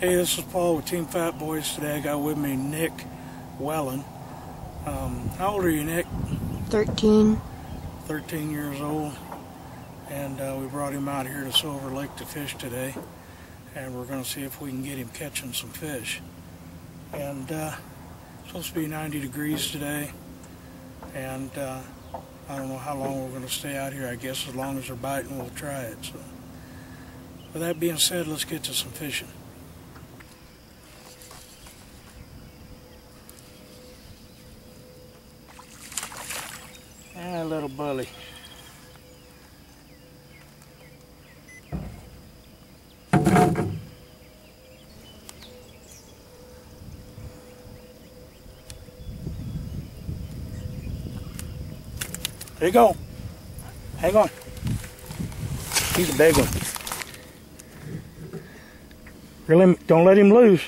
Hey, this is Paul with Team Fat Boys. Today I got with me Nick Wellen. How old are you, Nick? 13. 13 years old. And we brought him out here to Silver Lake to fish today. And we're going to see if we can get him catching some fish. And it's supposed to be 90 degrees today. And I don't know how long we're going to stay out here. I guess as long as they're biting, we'll try it. So, with that being said, let's get to some fishing. Ah, little bully. There you go. Hang on. He's a big one. Really, don't let him loose.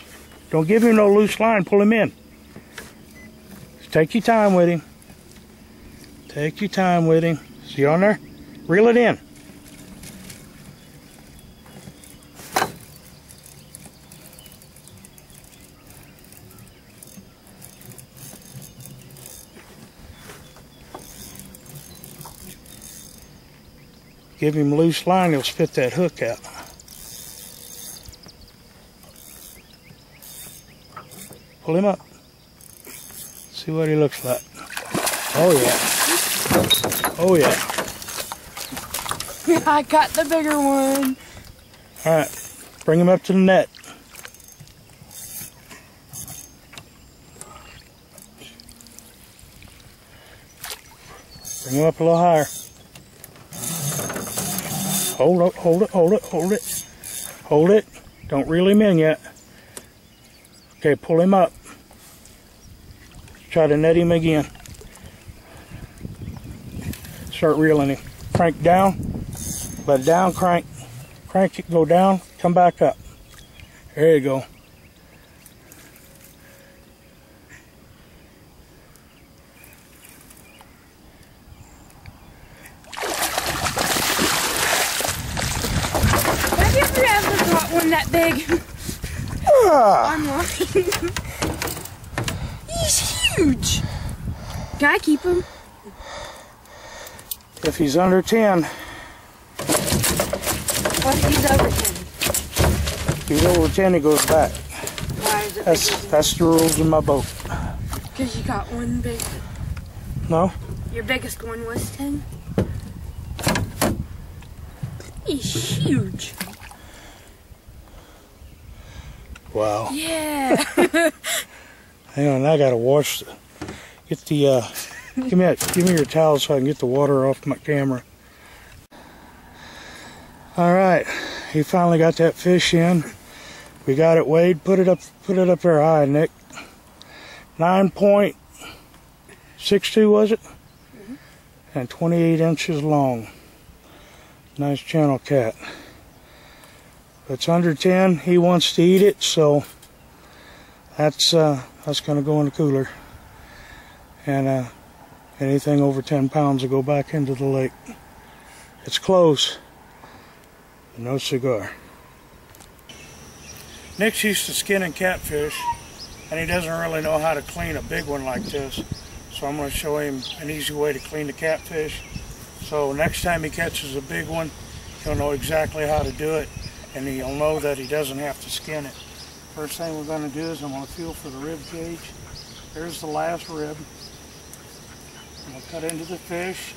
Don't give him no loose line. Pull him in. Just take your time with him. Take your time with him. See on there? Reel it in. Give him loose line, he'll spit that hook out. Pull him up. See what he looks like. Oh yeah. Oh yeah. Yeah, I got the bigger one. Alright, bring him up to the net. Bring him up a little higher. Hold it, hold it, hold it, hold it. Hold it. Don't reel him in yet. Okay, pull him up. Try to net him again. Start reeling him. Crank down, let it down, crank. Crank it, go down, come back up. There you go. Have you ever caught one that big? Ah. I'm lying. He's huge. Can I keep him? If he's under 10. What if he's over 10? If he's over 10, he goes back. Why is it? That's the rules in my boat. Because you got one big. No? Your biggest one was 10? He's huge. Wow. Yeah. Hang on, I gotta wash the, get the, give me your towel so I can get the water off my camera. Alright, he finally got that fish in. We got it weighed. Put it up there high, Nick. 9.62 was it? Mm-hmm. And 28 inches long. Nice channel cat. If it's under 10, he wants to eat it, so that's gonna go in the cooler. And anything over 10 pounds will go back into the lake. It's close, but no cigar. Nick's used to skinning catfish, and he doesn't really know how to clean a big one like this. So I'm going to show him an easy way to clean the catfish. So next time he catches a big one, he'll know exactly how to do it, and he'll know that he doesn't have to skin it. First thing we're going to do is I'm going to feel for the rib cage. There's the last rib. I'm going to cut into the fish,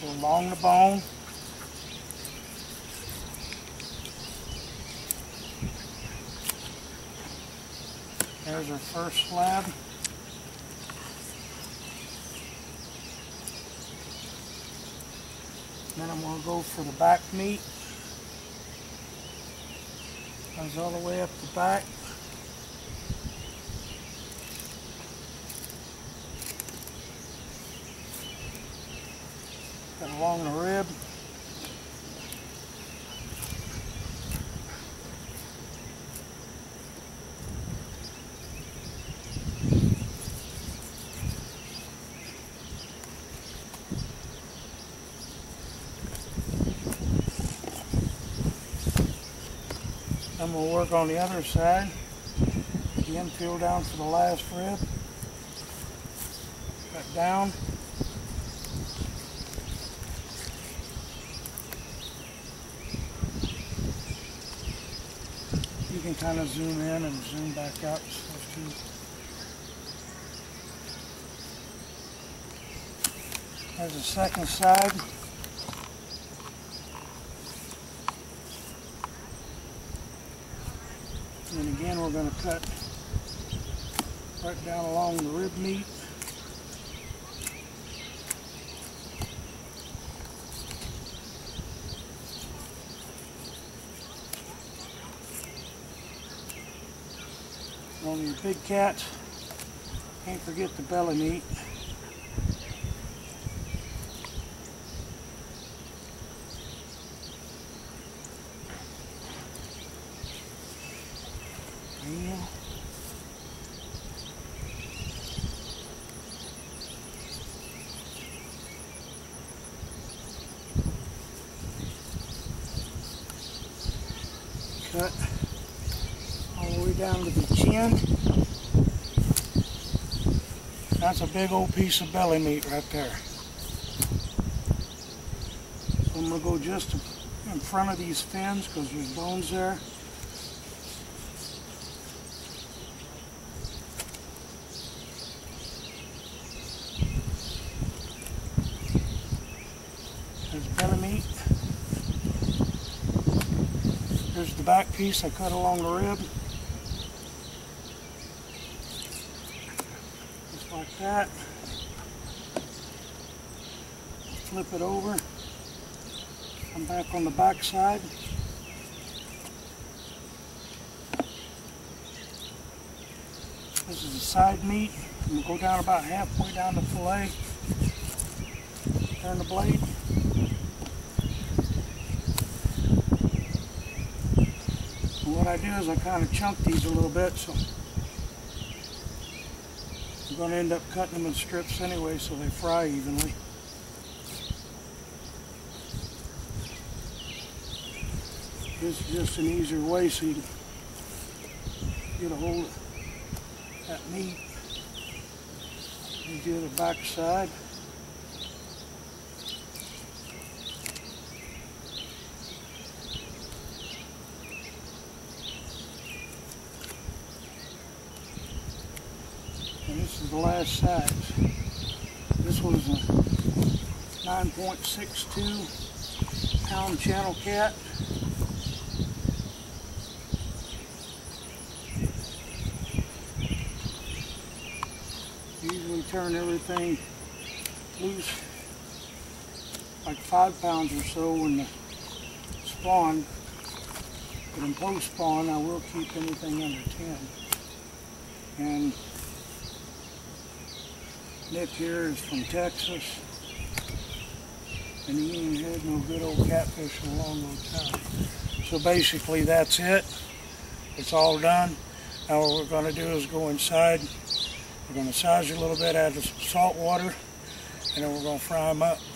go along the bone, there's our first slab, then I'm going to go for the back meat, comes all the way up the back. Along the rib. I'm going to work on the other side. Again, feel down for the last rib. Back down. You can kind of zoom in and zoom back out. There's the second side. And again, we're going to cut right down along the rib meat. On your big cat, can't forget the belly meat. Cut all the way down to the chin. That's a big old piece of belly meat right there. So I'm going to go just in front of these fins because there's bones there. There's belly meat. There's the back piece I cut along the rib. Just like that. Flip it over. Come back on the back side. This is the side meat. I'm going to go down about halfway down the fillet. Turn the blade. What I do is I kind of chunk these a little bit, so I'm going to end up cutting them in strips anyway so they fry evenly. This is just an easier way so you can get a hold of that meat. You do the back side. And this is the last size. This one's a 9.62 pound channel cat. Usually turn everything loose like 5 pounds or so when the spawn, but in post-spawn I will keep anything under 10. And Nick here is from Texas, and he ain't had no good old catfish in a long, long time. So basically that's it. It's all done. Now what we're going to do is go inside. We're going to massage it a little bit, add some salt water, and then we're going to fry them up.